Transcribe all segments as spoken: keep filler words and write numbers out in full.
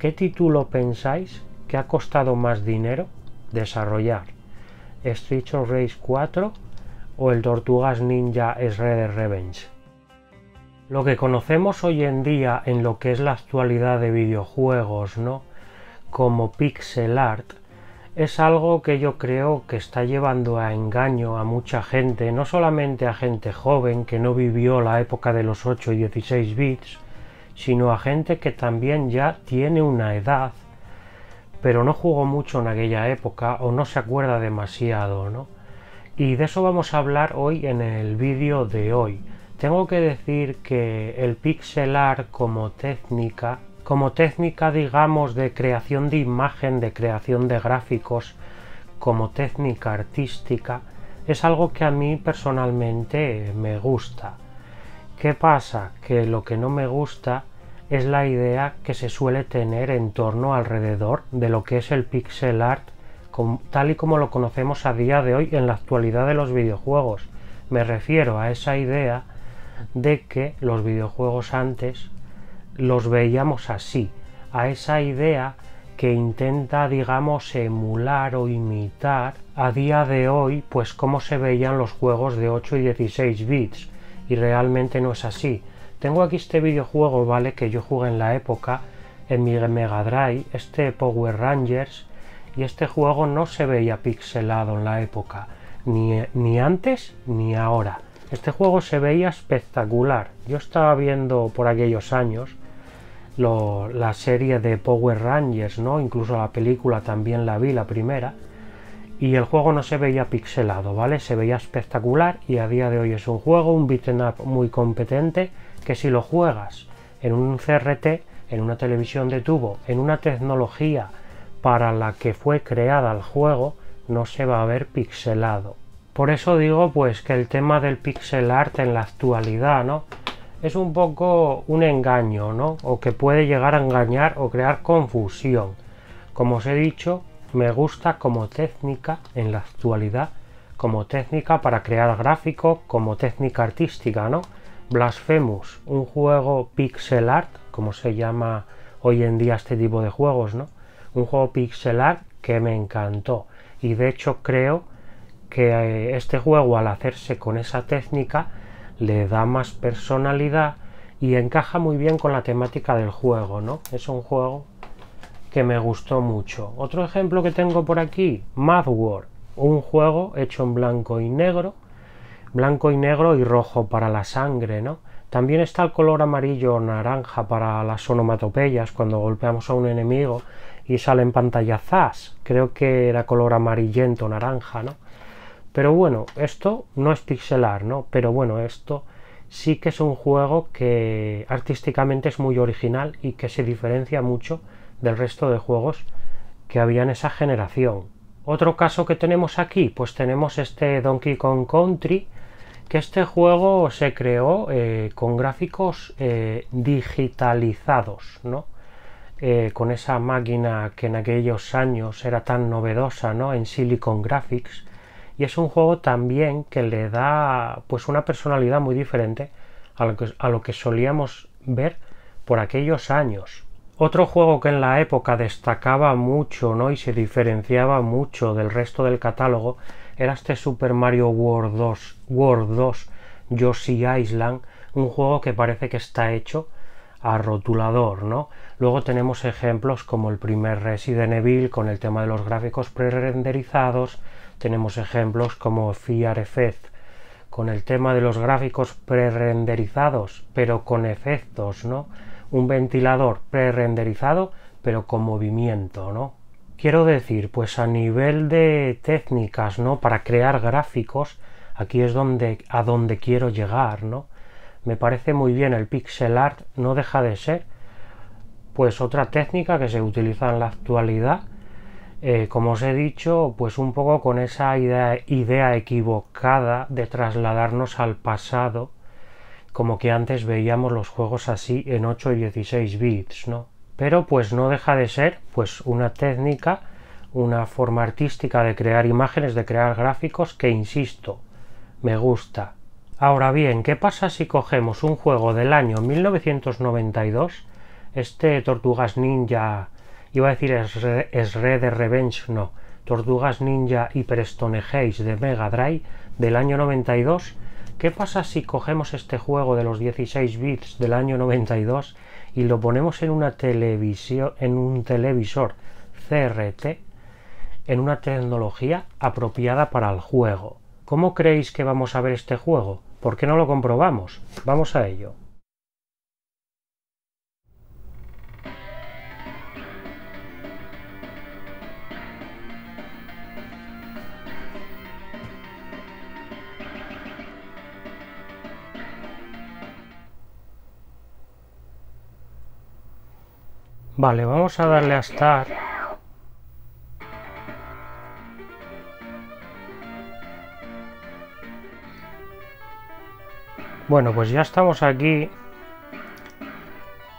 ¿Qué título pensáis que ha costado más dinero desarrollar? ¿Street of Rage cuatro o el Tortugas Ninja Shredder's Revenge? Lo que conocemos hoy en día en lo que es la actualidad de videojuegos, ¿no?, como pixel art, es algo que yo creo que está llevando a engaño a mucha gente, no solamente a gente joven que no vivió la época de los ocho y dieciséis bits, sino a gente que también ya tiene una edad, pero no jugó mucho en aquella época o no se acuerda demasiado, ¿no? Y de eso vamos a hablar hoy en el vídeo de hoy. Tengo que decir que el pixel art como técnica, como técnica digamos de creación de imagen, de creación de gráficos, como técnica artística, es algo que a mí personalmente me gusta. ¿Qué pasa? Que lo que no me gusta es la idea que se suele tener en torno alrededor de lo que es el pixel art tal y como lo conocemos a día de hoy en la actualidad de los videojuegos. Me refiero a esa idea de que los videojuegos antes los veíamos así, a esa idea que intenta, digamos, emular o imitar a día de hoy pues cómo se veían los juegos de ocho y dieciséis bits, y realmente no es así. Tengo aquí este videojuego, ¿vale?, que yo jugué en la época, en mi Mega Drive, este Power Rangers, y este juego no se veía pixelado en la época, ni, ni antes ni ahora. Este juego se veía espectacular. Yo estaba viendo por aquellos años lo, la serie de Power Rangers, ¿no? Incluso la película también la vi, la primera, y el juego no se veía pixelado, ¿vale? Se veía espectacular, y a día de hoy es un juego, un beat'em up muy competente, que si lo juegas en un C R T, en una televisión de tubo, en una tecnología para la que fue creada el juego, no se va a ver pixelado. Por eso digo pues que el tema del pixel art en la actualidad, ¿no?, es un poco un engaño, ¿no?, o que puede llegar a engañar o crear confusión. Como os he dicho, me gusta como técnica en la actualidad, como técnica para crear gráficos, como técnica artística, ¿no? Blasphemous, un juego pixel art, como se llama hoy en día este tipo de juegos, ¿no? Un juego pixel art que me encantó, y de hecho creo que este juego, al hacerse con esa técnica, le da más personalidad y encaja muy bien con la temática del juego, ¿no? Es un juego que me gustó mucho. Otro ejemplo que tengo por aquí, Mad World, un juego hecho en blanco y negro, blanco y negro y rojo para la sangre, ¿no? También está el color amarillo o naranja para las onomatopeyas cuando golpeamos a un enemigo y sale en pantalla zas, creo que era color amarillento naranja, ¿no? Pero bueno, esto no es pixel art, ¿no? Pero bueno, esto sí que es un juego que artísticamente es muy original y que se diferencia mucho del resto de juegos que había en esa generación. Otro caso que tenemos aquí, pues tenemos este Donkey Kong Country, que este juego se creó eh, con gráficos eh, digitalizados, ¿no? Eh, con esa máquina que en aquellos años era tan novedosa, ¿no?, en Silicon Graphics, y es un juego también que le da pues una personalidad muy diferente a lo que, a lo que solíamos ver por aquellos años. Otro juego que en la época destacaba mucho, ¿no?, y se diferenciaba mucho del resto del catálogo era este Super Mario World dos, World dos Yoshi Island, un juego que parece que está hecho a rotulador, ¿no? Luego tenemos ejemplos como el primer Resident Evil con el tema de los gráficos pre-renderizados, tenemos ejemplos como Fear Effect con el tema de los gráficos pre-renderizados pero con efectos, ¿no? Un ventilador pre-renderizado pero con movimiento, ¿no? Quiero decir, pues a nivel de técnicas, ¿no?, para crear gráficos, aquí es donde, a donde quiero llegar, ¿no? Me parece muy bien el pixel art, no deja de ser pues otra técnica que se utiliza en la actualidad, eh, como os he dicho, pues un poco con esa idea, idea equivocada de trasladarnos al pasado, como que antes veíamos los juegos así en ocho y dieciséis bits, ¿no? Pero pues no deja de ser pues una técnica, una forma artística de crear imágenes, de crear gráficos que, insisto, me gusta. Ahora bien, ¿qué pasa si cogemos un juego del año mil novecientos noventa y dos Este Tortugas Ninja, iba a decir Shredder's Revenge, no, Tortugas Ninja Hyperstone Haze de Mega Drive del año noventa y dos. ¿Qué pasa si cogemos este juego de los dieciséis bits del año noventa y dos y lo ponemos en una televisión, en un televisor C R T, en una tecnología apropiada para el juego? ¿Cómo creéis que vamos a ver este juego? ¿Por qué no lo comprobamos? Vamos a ello. Vale, vamos a darle a Start. Bueno, pues ya estamos aquí.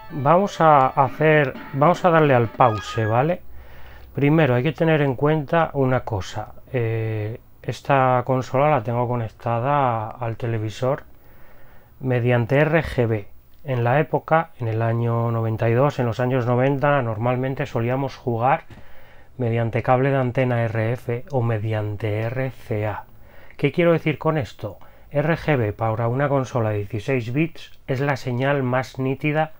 Vamos a hacer, vamos a darle al pause, ¿vale? Primero hay que tener en cuenta una cosa. Eh, esta consola la tengo conectada al televisor mediante R G B. En la época, en el año noventa y dos, en los años noventa, normalmente solíamos jugar mediante cable de antena R F o mediante R C A. ¿Qué quiero decir con esto? R G B para una consola de dieciséis bits es la señal más nítida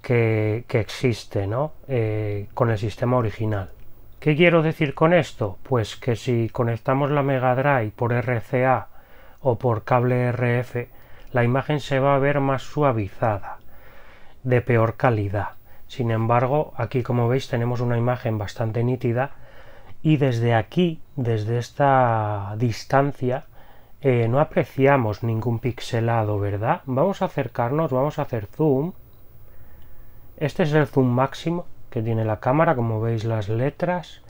que, que existe, ¿no? Eh, con el sistema original. ¿Qué quiero decir con esto? Pues que si conectamos la Mega Drive por R C A o por cable R F, la imagen se va a ver más suavizada, de peor calidad. Sin embargo, aquí como veis tenemos una imagen bastante nítida y desde aquí, desde esta distancia, eh, no apreciamos ningún pixelado, ¿verdad? Vamos a acercarnos, vamos a hacer zoom. Este es el zoom máximo que tiene la cámara, como veis las letras.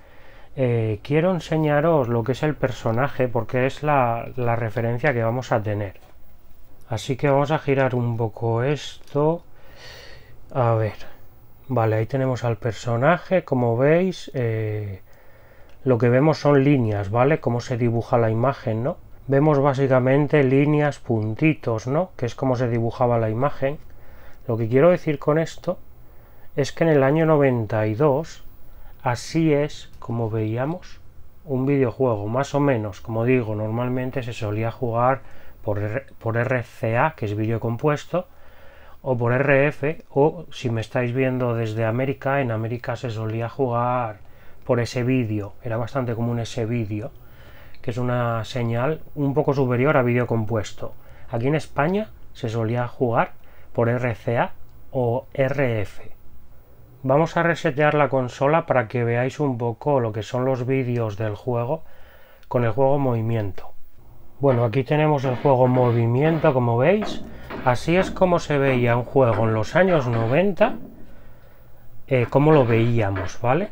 Eh, quiero enseñaros lo que es el personaje porque es la, la referencia que vamos a tener. Así que vamos a girar un poco esto. A ver. Vale, ahí tenemos al personaje. Como veis, eh, lo que vemos son líneas, ¿vale? Cómo se dibuja la imagen, ¿no? Vemos básicamente líneas, puntitos, ¿no? Que es como se dibujaba la imagen. Lo que quiero decir con esto es que en el año noventa y dos, así es como veíamos un videojuego, más o menos. Como digo, normalmente se solía jugar por R C A, que es vídeo compuesto, o por R F, o si me estáis viendo desde América, en América se solía jugar por ese vídeo, era bastante común ese vídeo, que es una señal un poco superior a vídeo compuesto. Aquí en España se solía jugar por R C A o R F. Vamos a resetear la consola para que veáis un poco lo que son los vídeos del juego con el juego en movimiento. Bueno, aquí tenemos el juego en movimiento, como veis. Así es como se veía un juego en los años noventa, eh, como lo veíamos, ¿vale?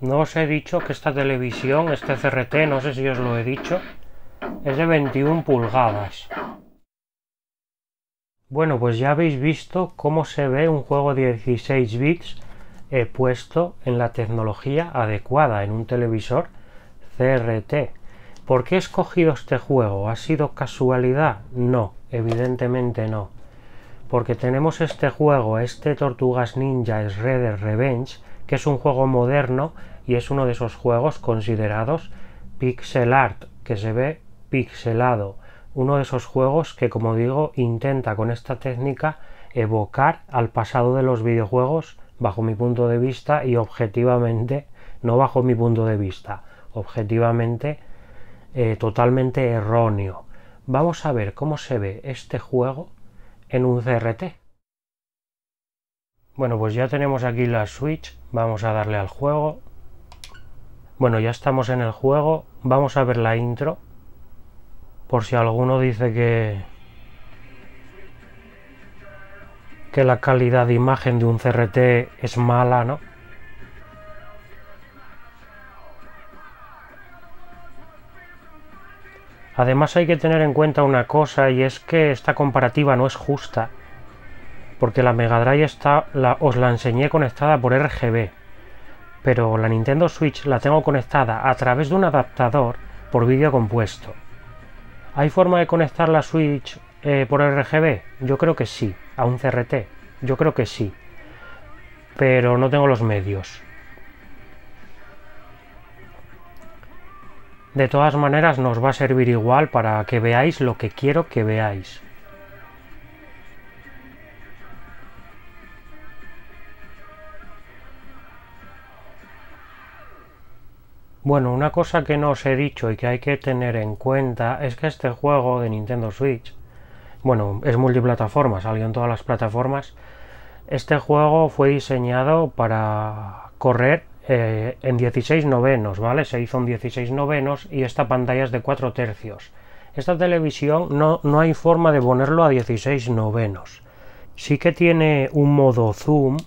No os he dicho que esta televisión, este C R T, no sé si os lo he dicho, es de veintiuna pulgadas. Bueno, pues ya habéis visto cómo se ve un juego de dieciséis bits he puesto en la tecnología adecuada, en un televisor C R T. ¿Por qué he escogido este juego? ¿Ha sido casualidad? No, evidentemente no. Porque tenemos este juego, este Tortugas Ninja Shredder's Revenge, que es un juego moderno y es uno de esos juegos considerados pixel art, que se ve pixelado. Uno de esos juegos que, como digo, intenta con esta técnica evocar al pasado de los videojuegos bajo mi punto de vista y objetivamente, no bajo mi punto de vista, objetivamente eh, totalmente erróneo. Vamos a ver cómo se ve este juego en un C R T. Bueno, pues ya tenemos aquí la Switch, vamos a darle al juego. Bueno, ya estamos en el juego, vamos a ver la intro, por si alguno dice que... que la calidad de imagen de un C R T es mala, ¿no? Además hay que tener en cuenta una cosa, y es que esta comparativa no es justa, porque la Mega Drive está, la, os la enseñé conectada por R G B, pero la Nintendo Switch la tengo conectada a través de un adaptador por vídeo compuesto. Hay forma de conectar la Switch eh, por R G B? Yo creo que sí. A un C R T, yo creo que sí, pero no tengo los medios. De todas maneras, nos va a servir igual para que veáis lo que quiero que veáis. Bueno, una cosa que no os he dicho y que hay que tener en cuenta es que este juego de Nintendo Switch, bueno, es multiplataforma, salió en todas las plataformas. Este juego fue diseñado para correr eh, en dieciséis novenos, ¿vale? Se hizo en dieciséis novenos y esta pantalla es de cuatro tercios. Esta televisión no, no hay forma de ponerlo a dieciséis novenos. Sí que tiene un modo zoom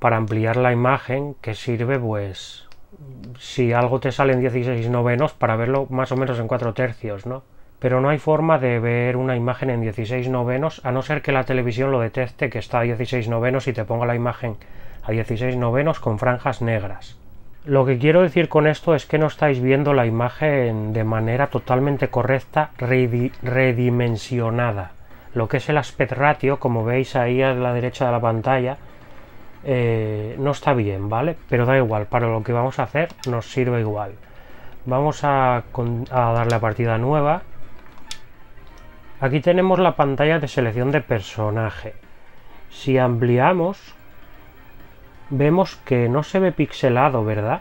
para ampliar la imagen que sirve, pues... si algo te sale en dieciséis novenos, para verlo más o menos en cuatro tercios, ¿no? Pero no hay forma de ver una imagen en dieciséis novenos, a no ser que la televisión lo detecte que está a dieciséis novenos y te ponga la imagen a dieciséis novenos con franjas negras. Lo que quiero decir con esto es que no estáis viendo la imagen de manera totalmente correcta, redi- redimensionada. Lo que es el aspect ratio, como veis ahí a la derecha de la pantalla, Eh, no está bien, ¿vale? Pero da igual, para lo que vamos a hacer nos sirve igual. Vamos a, a darle a partida nueva. Aquí tenemos la pantalla de selección de personaje. Si ampliamos, vemos que no se ve pixelado, ¿verdad?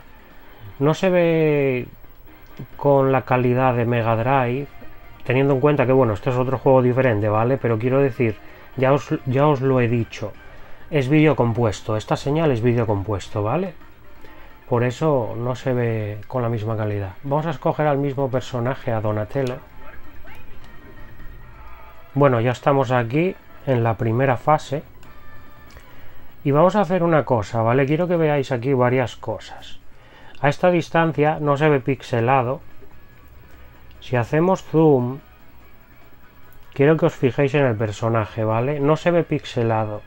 No se ve con la calidad de Mega Drive, teniendo en cuenta que, bueno, este es otro juego diferente, ¿vale? Pero quiero decir, ya os, ya os lo he dicho, es vídeo compuesto, esta señal es vídeo compuesto, ¿vale? Por eso no se ve con la misma calidad. Vamos a escoger al mismo personaje, a Donatello. Bueno, ya estamos aquí en la primera fase. Y vamos a hacer una cosa, ¿vale? Quiero que veáis aquí varias cosas. A esta distancia no se ve pixelado. Si hacemos zoom, quiero que os fijéis en el personaje, ¿vale? No se ve pixelado.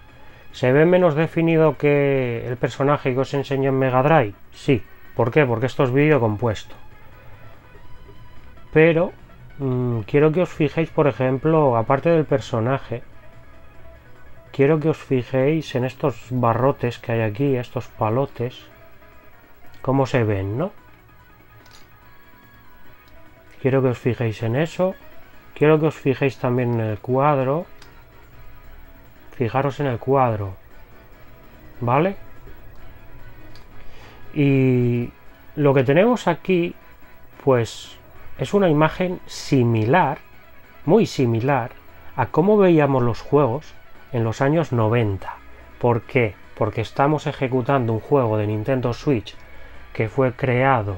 ¿Se ve menos definido que el personaje que os enseñé en Mega Drive? Sí. ¿Por qué? Porque esto es vídeo compuesto. Pero mmm, quiero que os fijéis, por ejemplo, aparte del personaje, quiero que os fijéis en estos barrotes que hay aquí, estos palotes, cómo se ven, ¿no? Quiero que os fijéis en eso. Quiero que os fijéis también en el cuadro. Fijaros en el cuadro, ¿vale? Y lo que tenemos aquí, pues, es una imagen similar, muy similar, a cómo veíamos los juegos en los años noventa. ¿Por qué? Porque estamos ejecutando un juego de Nintendo Switch que fue creado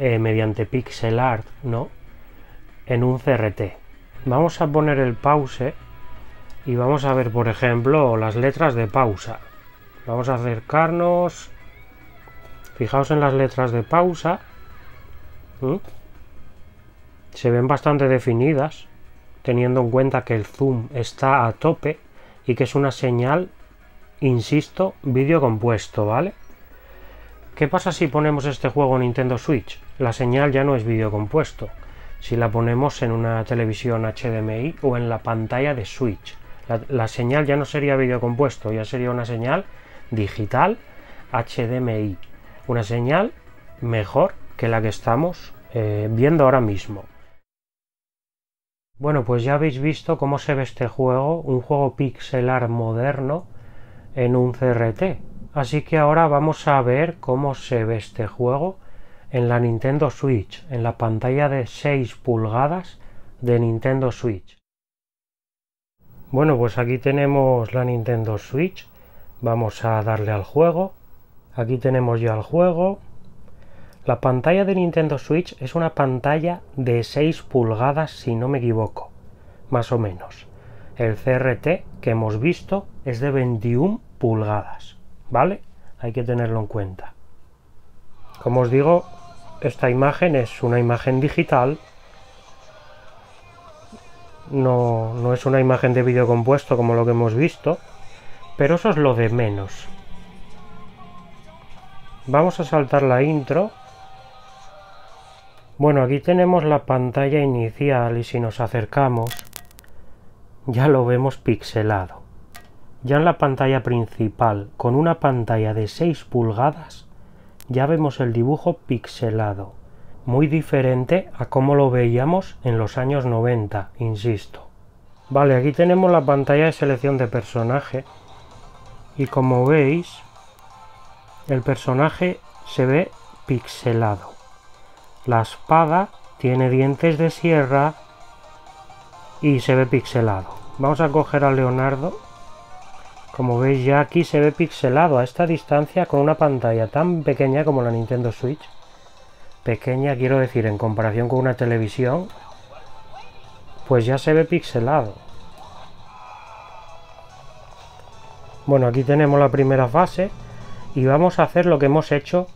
eh, mediante pixel art, ¿no? En un C R T. Vamos a poner el pause. Y vamos a ver, por ejemplo, las letras de pausa. Vamos a acercarnos. Fijaos en las letras de pausa. ¿Mm? Se ven bastante definidas, teniendo en cuenta que el zoom está a tope y que es una señal, insisto, vídeo compuesto, ¿vale? ¿Qué pasa si ponemos este juego en Nintendo Switch? La señal ya no es vídeo compuesto. Si la ponemos en una televisión H D M I o en la pantalla de Switch, La, la señal ya no sería vídeo compuesto, ya sería una señal digital H D M I. Una señal mejor que la que estamos eh, viendo ahora mismo. Bueno, pues ya habéis visto cómo se ve este juego, un juego pixelar moderno en un C R T. Así que ahora vamos a ver cómo se ve este juego en la Nintendo Switch, en la pantalla de seis pulgadas de Nintendo Switch. Bueno, pues aquí tenemos la Nintendo Switch, vamos a darle al juego, aquí tenemos ya el juego. La pantalla de Nintendo Switch es una pantalla de seis pulgadas, si no me equivoco, más o menos. El C R T que hemos visto es de veintiuna pulgadas, ¿vale? Hay que tenerlo en cuenta. Como os digo, esta imagen es una imagen digital. No, no es una imagen de vídeo compuesto como lo que hemos visto, pero eso es lo de menos. Vamos a saltar la intro. Bueno, aquí tenemos la pantalla inicial y si nos acercamos ya lo vemos pixelado. Ya en la pantalla principal, con una pantalla de seis pulgadas, ya vemos el dibujo pixelado, muy diferente a como lo veíamos en los años noventa, insisto. Vale, aquí tenemos la pantalla de selección de personaje y como veis, el personaje se ve pixelado. La espada tiene dientes de sierra y se ve pixelado. Vamos a coger a Leonardo. Como veis, ya aquí se ve pixelado a esta distancia con una pantalla tan pequeña como la Nintendo Switch. Pequeña, quiero decir, en comparación con una televisión, pues ya se ve pixelado. Bueno, aquí tenemos la primera fase y vamos a hacer lo que hemos hecho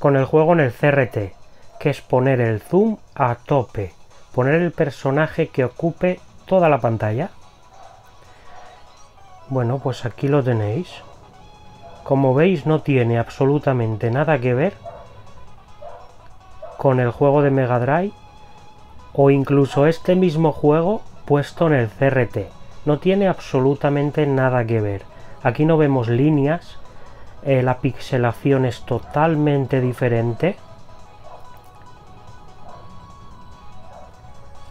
con el juego en el C R T, que es poner el zoom a tope, poner el personaje que ocupe toda la pantalla. Bueno, pues aquí lo tenéis. Como veis, no tiene absolutamente nada que ver con el juego de Mega Drive o incluso este mismo juego puesto en el C R T. No tiene absolutamente nada que ver. Aquí no vemos líneas, eh, la pixelación es totalmente diferente.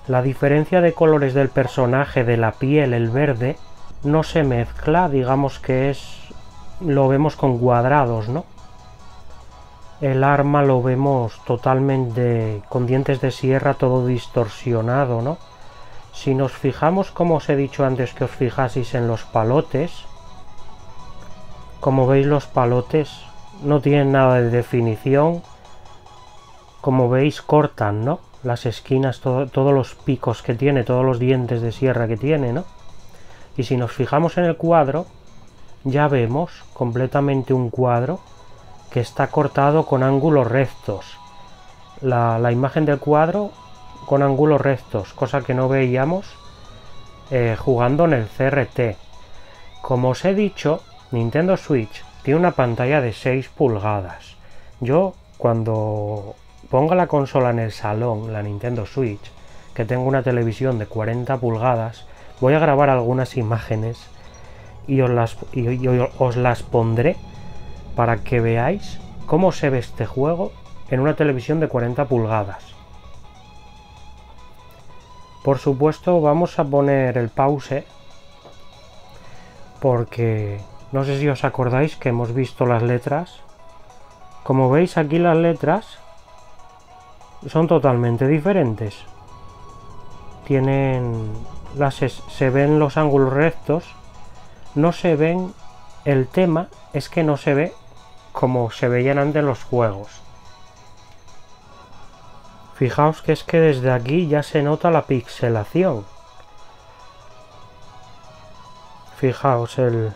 La diferencia de colores del personaje, de la piel, el verde, no se mezcla, digamos que es, lo vemos con cuadrados, ¿no? El arma lo vemos totalmente con dientes de sierra, todo distorsionado, ¿no? Si nos fijamos, como os he dicho antes que os fijaseis en los palotes, como veis los palotes no tienen nada de definición, como veis cortan, ¿no? Las esquinas, todo, todos los picos que tiene, todos los dientes de sierra que tiene, ¿no? Y si nos fijamos en el cuadro, ya vemos completamente un cuadro que está cortado con ángulos rectos. La, la imagen del cuadro con ángulos rectos, cosa que no veíamos eh, jugando en el C R T. Como os he dicho, Nintendo Switch tiene una pantalla de seis pulgadas. Yo, cuando ponga la consola en el salón, la Nintendo Switch, que tengo una televisión de cuarenta pulgadas, voy a grabar algunas imágenes y os las, y, y, y os las pondré para que veáis cómo se ve este juego en una televisión de cuarenta pulgadas. Por supuesto, vamos a poner el pause porque no sé si os acordáis que hemos visto las letras. Como veis, aquí las letras son totalmente diferentes. Tienen... Las es, se ven los ángulos rectos, no se ven, el tema es que no se ve como se veían antes los juegos. Fijaos que es que desde aquí ya se nota la pixelación. Fijaos el,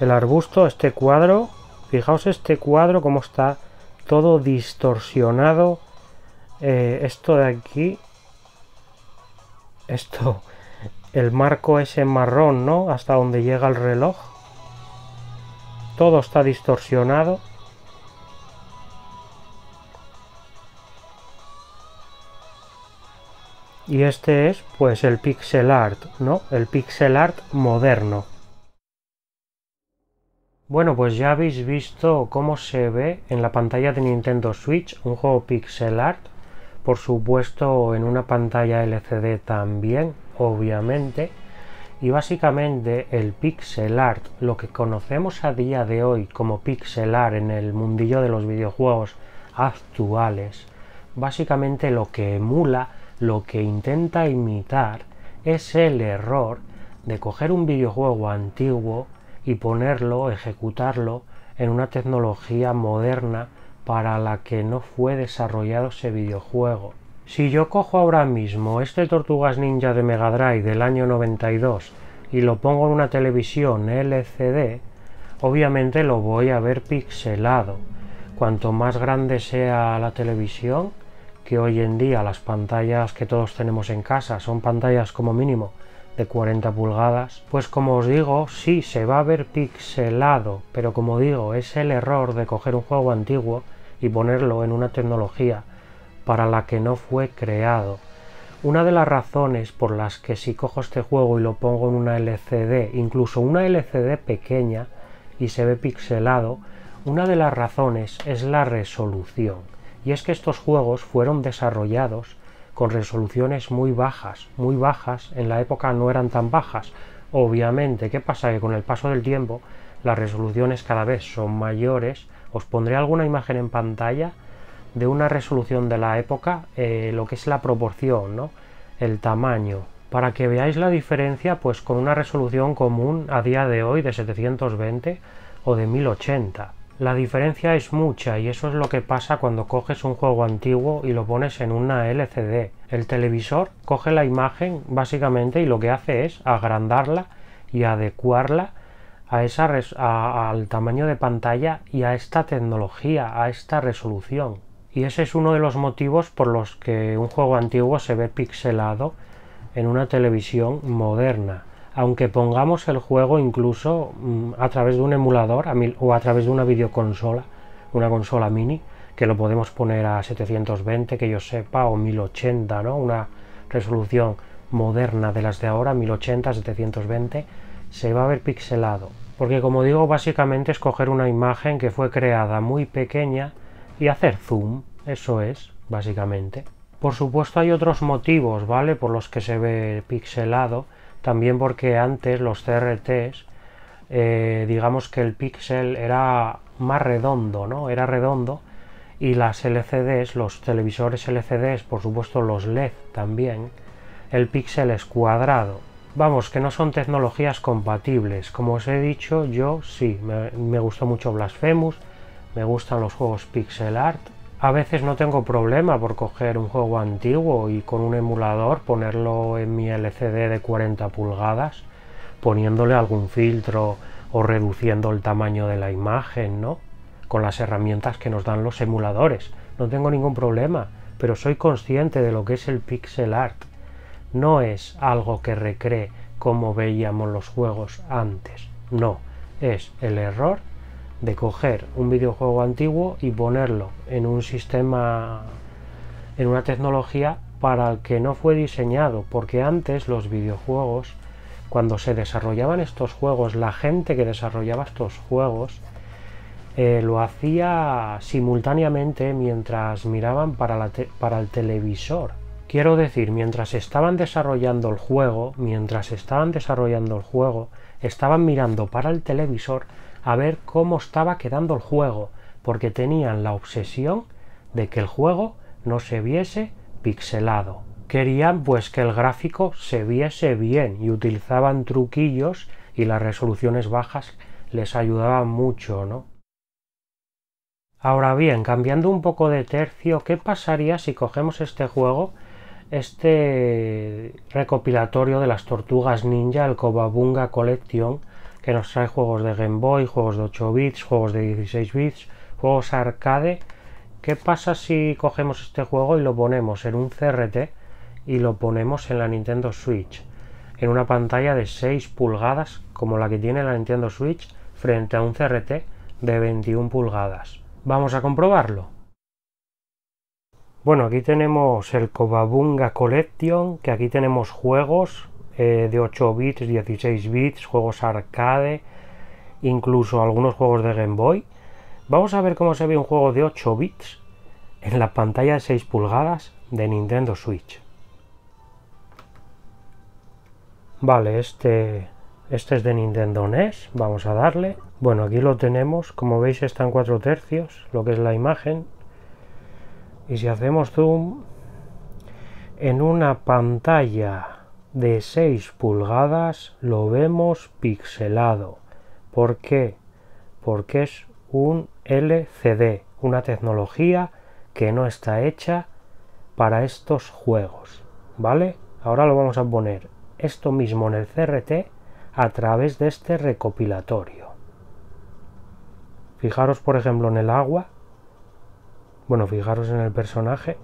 el arbusto, este cuadro, fijaos este cuadro como está todo distorsionado. Eh, esto de aquí, esto... El marco es en marrón, ¿no? Hasta donde llega el reloj. Todo está distorsionado. Y este es, pues, el pixel art, ¿no? El pixel art moderno. Bueno, pues ya habéis visto cómo se ve en la pantalla de Nintendo Switch un juego pixel art. Por supuesto, en una pantalla L C D también, obviamente. Y básicamente el pixel art, lo que conocemos a día de hoy como pixel art en el mundillo de los videojuegos actuales, básicamente lo que emula, lo que intenta imitar, es el error de coger un videojuego antiguo y ponerlo, ejecutarlo en una tecnología moderna para la que no fue desarrollado ese videojuego. Si yo cojo ahora mismo este Tortugas Ninja de Mega Drive del año noventa y dos y lo pongo en una televisión L C D, obviamente lo voy a ver pixelado. Cuanto más grande sea la televisión, que hoy en día las pantallas que todos tenemos en casa son pantallas como mínimo de cuarenta pulgadas, pues como os digo, sí se va a ver pixelado, pero como digo, es el error de coger un juego antiguo y ponerlo en una tecnología para la que no fue creado. Una de las razones por las que si cojo este juego y lo pongo en una L C D, incluso una L C D pequeña, y se ve pixelado, una de las razones es la resolución. Y es que estos juegos fueron desarrollados con resoluciones muy bajas, muy bajas, en la época no eran tan bajas. Obviamente, ¿qué pasa? Que con el paso del tiempo las resoluciones cada vez son mayores. Os pondré alguna imagen en pantalla de una resolución de la época, eh, lo que es la proporción, ¿no? El tamaño, para que veáis la diferencia pues con una resolución común a día de hoy de setecientos veinte o de mil ochenta. La diferencia es mucha y eso es lo que pasa cuando coges un juego antiguo y lo pones en una L C D. El televisor coge la imagen básicamente y lo que hace es agrandarla y adecuarla a esa res- a, al tamaño de pantalla y a esta tecnología, a esta resolución. Y ese es uno de los motivos por los que un juego antiguo se ve pixelado en una televisión moderna, aunque pongamos el juego incluso a través de un emulador o a través de una videoconsola, una consola mini, que lo podemos poner a setecientos veinte, que yo sepa, o mil ochenta, ¿no? Una resolución moderna de las de ahora, mil ochenta, setecientos veinte, se va a ver pixelado. Porque como digo, básicamente es coger una imagen que fue creada muy pequeña y hacer zoom, eso es, básicamente. Por supuesto hay otros motivos, ¿vale?, por los que se ve pixelado. También porque antes los C R Ts, eh, digamos que el píxel era más redondo, ¿no? Era redondo. Y las L C Ds, los televisores L C Ds, por supuesto los L E D también, el píxel es cuadrado. Vamos, que no son tecnologías compatibles. Como os he dicho, yo sí, me, me gustó mucho Blasphemous, me gustan los juegos pixel art. A veces no tengo problema por coger un juego antiguo y con un emulador ponerlo en mi L C D de cuarenta pulgadas, poniéndole algún filtro o reduciendo el tamaño de la imagen, ¿no? Con las herramientas que nos dan los emuladores. No tengo ningún problema, pero soy consciente de lo que es el pixel art. No es algo que recree como veíamos los juegos antes. No, es el error de coger un videojuego antiguo y ponerlo en un sistema, en una tecnología para el que no fue diseñado, porque antes los videojuegos, cuando se desarrollaban estos juegos, la gente que desarrollaba estos juegos eh, lo hacía simultáneamente mientras miraban para, la te para el televisor. Quiero decir, mientras estaban desarrollando el juego, mientras estaban desarrollando el juego, estaban mirando para el televisor a ver cómo estaba quedando el juego, porque tenían la obsesión de que el juego no se viese pixelado. Querían pues que el gráfico se viese bien y utilizaban truquillos y las resoluciones bajas les ayudaban mucho, ¿no? Ahora bien, cambiando un poco de tercio, ¿qué pasaría si cogemos este juego, este recopilatorio de las Tortugas Ninja, el Cowabunga Collection, que nos trae juegos de Game Boy, juegos de ocho bits, juegos de dieciséis bits, juegos arcade? ¿Qué pasa si cogemos este juego y lo ponemos en un C R T y lo ponemos en la Nintendo Switch? En una pantalla de seis pulgadas, como la que tiene la Nintendo Switch, frente a un C R T de veintiuna pulgadas. Vamos a comprobarlo. Bueno, aquí tenemos el Cowabunga Collection, que aquí tenemos juegos de ocho bits, dieciséis bits, juegos arcade, incluso algunos juegos de Game Boy. Vamos a ver cómo se ve un juego de ocho bits en la pantalla de seis pulgadas de Nintendo Switch. Vale, este, este es de Nintendo N E S, vamos a darle. Bueno, aquí lo tenemos, como veis está en cuatro tercios, lo que es la imagen. Y si hacemos zoom, en una pantalla de seis pulgadas lo vemos pixelado. ¿Por qué? Porque es un L C D, una tecnología que no está hecha para estos juegos, ¿vale? Ahora lo vamos a poner esto mismo en el C R T a través de este recopilatorio. Fijaros por ejemplo en el agua, bueno, fijaros en el personaje,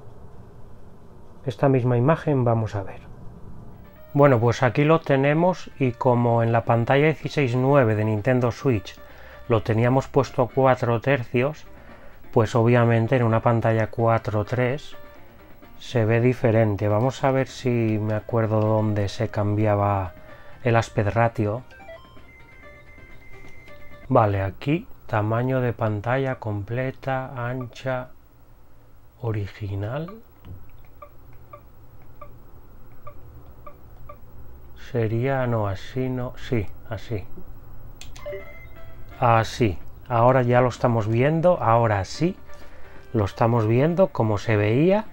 esta misma imagen vamos a ver. Bueno, pues aquí lo tenemos y como en la pantalla dieciséis nueve de Nintendo Switch lo teníamos puesto a cuatro tercios, pues obviamente en una pantalla cuatro tres se ve diferente. Vamos a ver si me acuerdo dónde se cambiaba el aspect ratio. Vale, aquí, tamaño de pantalla completa, ancha, original. Sería, no, así, no, sí, así. Así. Ahora ya lo estamos viendo, ahora sí. Lo estamos viendo como se veía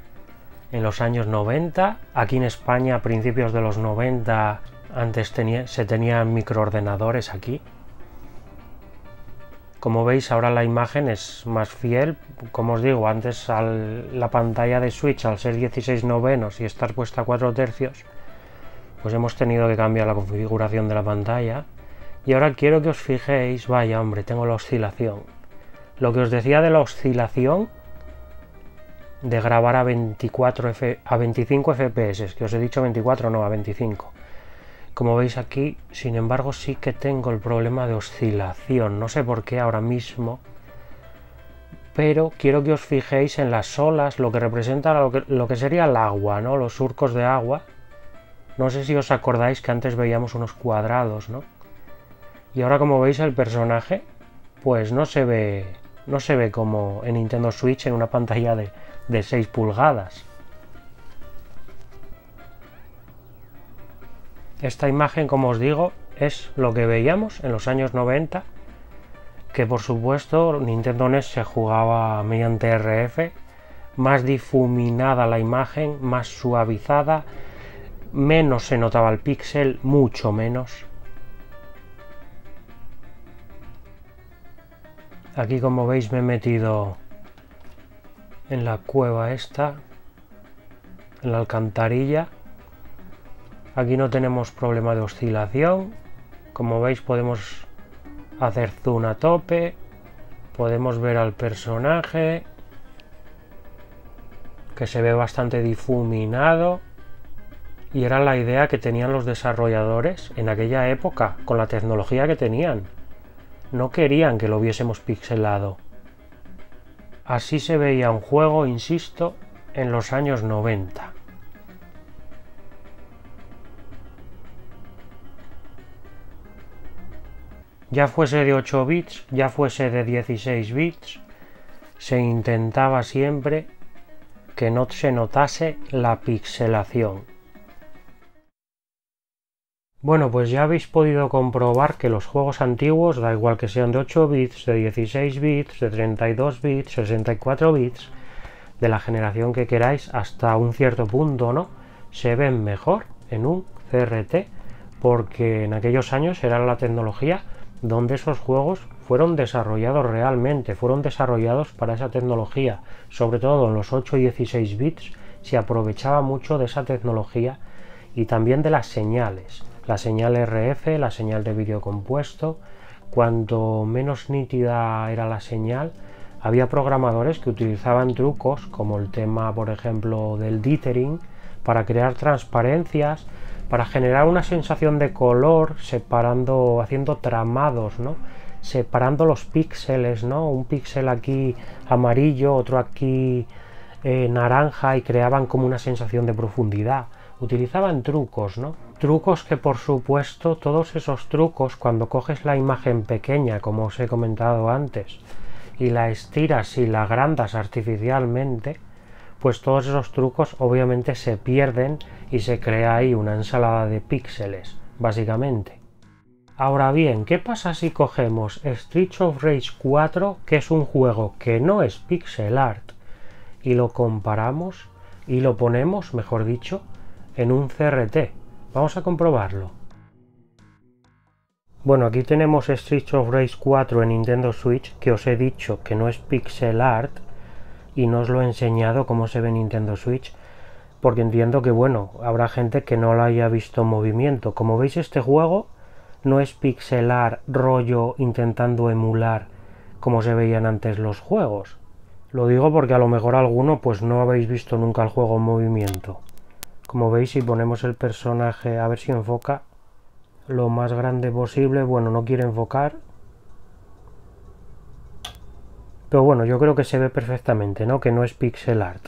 en los años noventa. Aquí en España, a principios de los noventa, antes tenía, se tenían microordenadores aquí. Como veis, ahora la imagen es más fiel. Como os digo, antes al, la pantalla de Switch, al ser dieciséis novenos y estar puesta a cuatro tercios, pues hemos tenido que cambiar la configuración de la pantalla. Y ahora quiero que os fijéis, vaya hombre, tengo la oscilación. Lo que os decía de la oscilación, de grabar a veinticuatro F, a veinticinco F P S, que os he dicho veinticuatro, no, a veinticinco. Como veis aquí, sin embargo, sí que tengo el problema de oscilación, no sé por qué ahora mismo, pero quiero que os fijéis en las olas, lo que representa lo que, lo que sería el agua, ¿no? Los surcos de agua. No sé si os acordáis que antes veíamos unos cuadrados, ¿no? Y ahora, como veis, el personaje pues no se ve no se ve como en Nintendo Switch en una pantalla de, de seis pulgadas. Esta imagen, como os digo, es lo que veíamos en los años noventa, que por supuesto Nintendo N E S se jugaba mediante R F, más difuminada la imagen, más suavizada, menos se notaba el píxel, mucho menos. Aquí, como veis, me he metido en la cueva esta, en la alcantarilla. Aquí no tenemos problema de oscilación. Como veis, podemos hacer zoom a tope, podemos ver al personaje, que se ve bastante difuminado. Y era la idea que tenían los desarrolladores en aquella época, con la tecnología que tenían. No querían que lo viésemos pixelado. Así se veía un juego, insisto, en los años noventa. Ya fuese de ocho bits, ya fuese de dieciséis bits, se intentaba siempre que no se notase la pixelación. Bueno, pues ya habéis podido comprobar que los juegos antiguos, da igual que sean de ocho bits, de dieciséis bits, de treinta y dos bits, sesenta y cuatro bits, de la generación que queráis, hasta un cierto punto, ¿no? Se ven mejor en un C R T, porque en aquellos años era la tecnología donde esos juegos fueron desarrollados realmente, fueron desarrollados para esa tecnología. Sobre todo en los ocho y dieciséis bits se aprovechaba mucho de esa tecnología y también de las señales. La señal R F, la señal de vídeo compuesto. Cuanto menos nítida era la señal, había programadores que utilizaban trucos como el tema, por ejemplo, del dithering, para crear transparencias, para generar una sensación de color, separando, haciendo tramados, ¿no? Separando los píxeles, ¿no? Un píxel aquí amarillo, otro aquí eh, naranja, y creaban como una sensación de profundidad. Utilizaban trucos, ¿no? Trucos que, por supuesto, todos esos trucos, cuando coges la imagen pequeña, como os he comentado antes, y la estiras y la agrandas artificialmente, pues todos esos trucos obviamente se pierden y se crea ahí una ensalada de píxeles, básicamente. Ahora bien, ¿qué pasa si cogemos Street of Rage cuatro, que es un juego que no es pixel art, y lo comparamos y lo ponemos, mejor dicho, en un C R T? Vamos a comprobarlo. Bueno, aquí tenemos Street of Rage cuatro en Nintendo Switch, que os he dicho que no es pixel art y no os lo he enseñado cómo se ve en Nintendo Switch, porque entiendo que, bueno, habrá gente que no lo haya visto en movimiento. Como veis, este juego no es pixel art rollo intentando emular como se veían antes los juegos. Lo digo porque a lo mejor alguno pues no habéis visto nunca el juego en movimiento. Como veis, si ponemos el personaje, a ver si enfoca lo más grande posible. Bueno, no quiere enfocar. Pero bueno, yo creo que se ve perfectamente, ¿no? Que no es pixel art.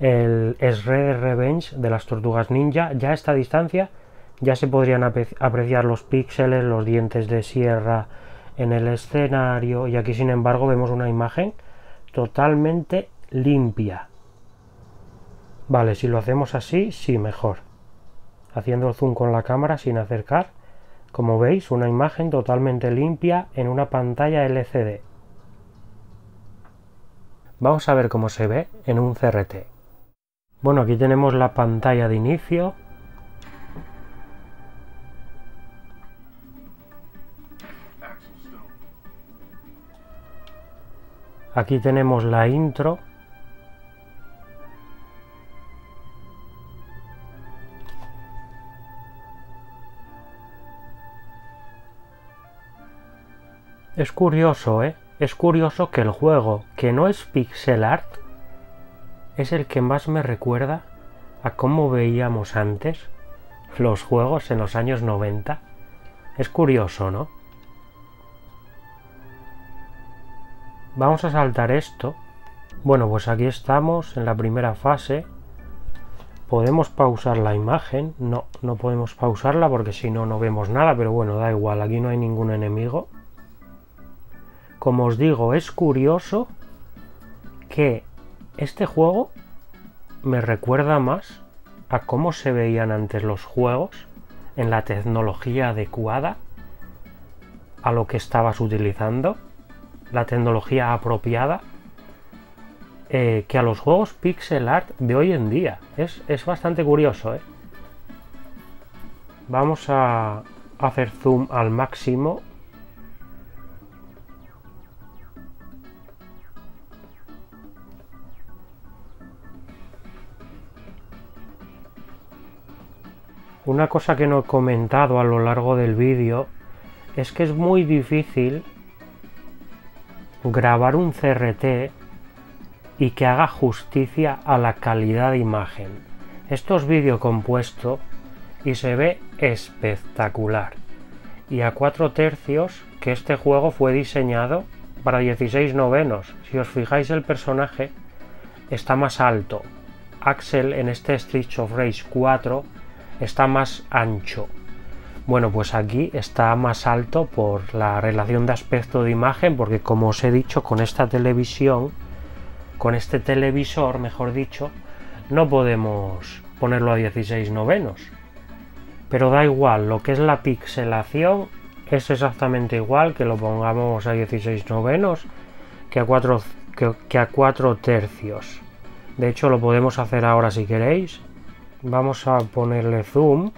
el Shredder's Revenge de las Tortugas Ninja. Ya a esta distancia ya se podrían apreciar los píxeles, los dientes de sierra en el escenario, y aquí sin embargo vemos una imagen totalmente limpia. Vale, si lo hacemos así, sí, mejor. Haciendo zoom con la cámara sin acercar, como veis, una imagen totalmente limpia en una pantalla L C D. Vamos a ver cómo se ve en un C R T. Bueno, aquí tenemos la pantalla de inicio. Aquí tenemos la intro. Es curioso, ¿eh? Es curioso que el juego, que no es pixel art, es el que más me recuerda a cómo veíamos antes los juegos en los años noventa. Es curioso, ¿no? Vamos a saltar esto. Bueno, pues aquí estamos en la primera fase. ¿Podemos pausar la imagen? No, no podemos pausarla porque si no, no vemos nada, pero bueno, da igual, aquí no hay ningún enemigo. Como os digo, es curioso que este juego me recuerda más a cómo se veían antes los juegos en la tecnología adecuada a lo que estabas utilizando, la tecnología apropiada, eh, que a los juegos pixel art de hoy en día. Es, es bastante curioso, ¿eh? Vamos a hacer zoom al máximo. Una cosa que no he comentado a lo largo del vídeo es que es muy difícil grabar un C R T y que haga justicia a la calidad de imagen. Esto es vídeo compuesto y se ve espectacular. Y a cuatro tercios, que este juego fue diseñado para dieciséis novenos. Si os fijáis, el personaje está más alto. Axel en este Street of Rage cuatro está más ancho. Bueno, pues aquí está más alto por la relación de aspecto de imagen, porque como os he dicho, con esta televisión, con este televisor, mejor dicho, no podemos ponerlo a dieciséis novenos. Pero da igual, lo que es la pixelación es exactamente igual que lo pongamos a dieciséis novenos que a cuatro, que, que a cuatro tercios. De hecho, lo podemos hacer ahora si queréis. Vamos a ponerle zoom.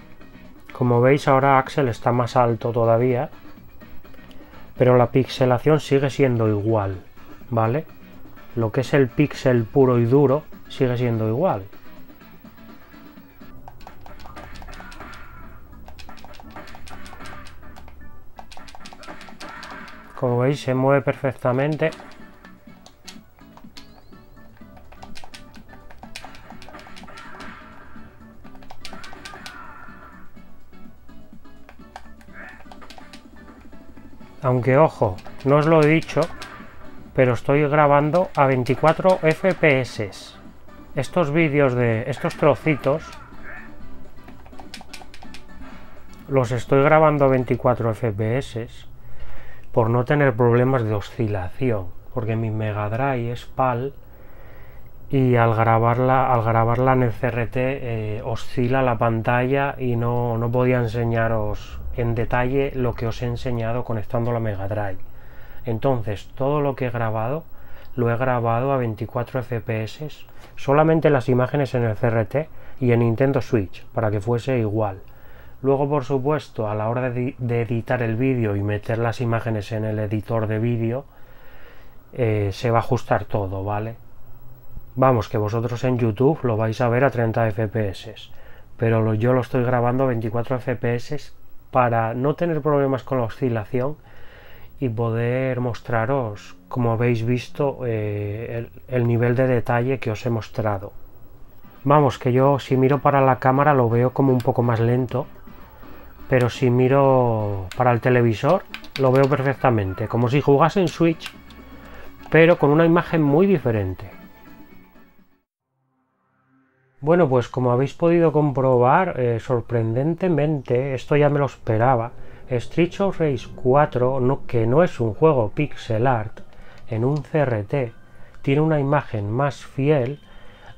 Como veis, ahora Axel está más alto todavía, pero la pixelación sigue siendo igual, ¿vale? Lo que es el píxel puro y duro sigue siendo igual. Como veis, se mueve perfectamente. Aunque, ojo, no os lo he dicho, pero estoy grabando a veinticuatro F P S. Estos vídeos de estos trocitos los estoy grabando a veinticuatro F P S por no tener problemas de oscilación, porque mi Mega Drive es PAL y al grabarla, al grabarla en el C R T eh, oscila la pantalla y no, no podía enseñaros en detalle lo que os he enseñado conectando la Mega Drive. Entonces, todo lo que he grabado lo he grabado a veinticuatro F P S, solamente las imágenes en el C R T y en Nintendo Switch, para que fuese igual. Luego, por supuesto, a la hora de, de editar el vídeo y meter las imágenes en el editor de vídeo, eh, se va a ajustar todo, ¿vale? Vamos, que vosotros en YouTube lo vais a ver a treinta F P S, pero lo, yo lo estoy grabando a veinticuatro F P S para no tener problemas con la oscilación y poder mostraros, como habéis visto, eh, el, el nivel de detalle que os he mostrado. Vamos, que yo si miro para la cámara lo veo como un poco más lento, pero si miro para el televisor lo veo perfectamente, como si jugase en Switch, pero con una imagen muy diferente. Bueno, pues como habéis podido comprobar, eh, sorprendentemente, esto ya me lo esperaba, Street of Rage cuatro, no, que no es un juego pixel art, en un C R T, tiene una imagen más fiel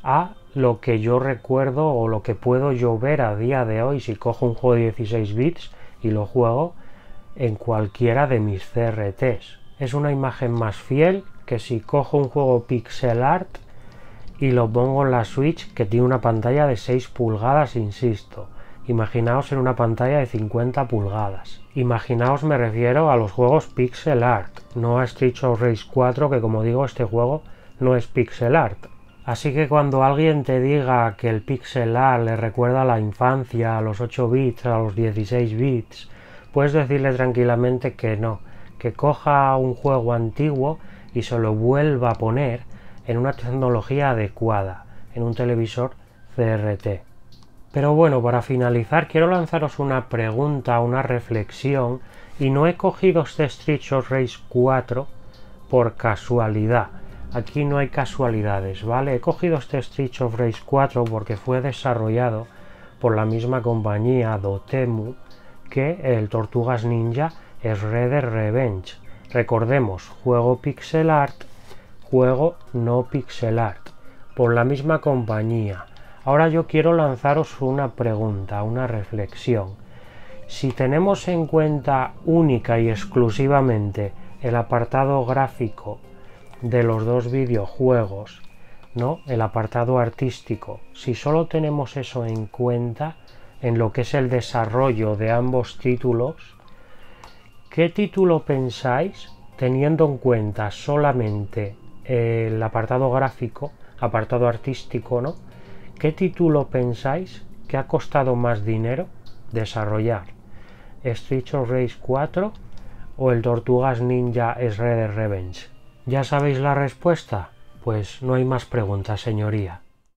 a lo que yo recuerdo o lo que puedo yo ver a día de hoy si cojo un juego de dieciséis bits y lo juego en cualquiera de mis C R Ts. Es una imagen más fiel que si cojo un juego pixel art y lo pongo en la Switch, que tiene una pantalla de seis pulgadas, insisto. Imaginaos en una pantalla de cincuenta pulgadas. Imaginaos, me refiero a los juegos pixel art, no a Street of Rage cuatro, que como digo, este juego no es pixel art. Así que cuando alguien te diga que el pixel art le recuerda a la infancia, a los ocho bits, a los dieciséis bits, puedes decirle tranquilamente que no, que coja un juego antiguo y se lo vuelva a poner en una tecnología adecuada, en un televisor C R T. Pero bueno, para finalizar quiero lanzaros una pregunta, una reflexión, y no he cogido este Street of Rage cuatro por casualidad. Aquí no hay casualidades, ¿vale? He cogido este Street of Rage cuatro porque fue desarrollado por la misma compañía, DOTEMU, que el Tortugas Ninja Shredder's Revenge. Recordemos, juego pixel art, juego no pixel art, por la misma compañía. Ahora yo quiero lanzaros una pregunta, una reflexión. Si tenemos en cuenta única y exclusivamente el apartado gráfico de los dos videojuegos, ¿no? El apartado artístico, si solo tenemos eso en cuenta en lo que es el desarrollo de ambos títulos, ¿qué título pensáis, teniendo en cuenta solamente el apartado gráfico, apartado artístico, ¿no? ¿Qué título pensáis que ha costado más dinero desarrollar? ¿Street of Rage cuatro o el Tortugas Ninja Shredder's Revenge? ¿Ya sabéis la respuesta? Pues no hay más preguntas, señoría.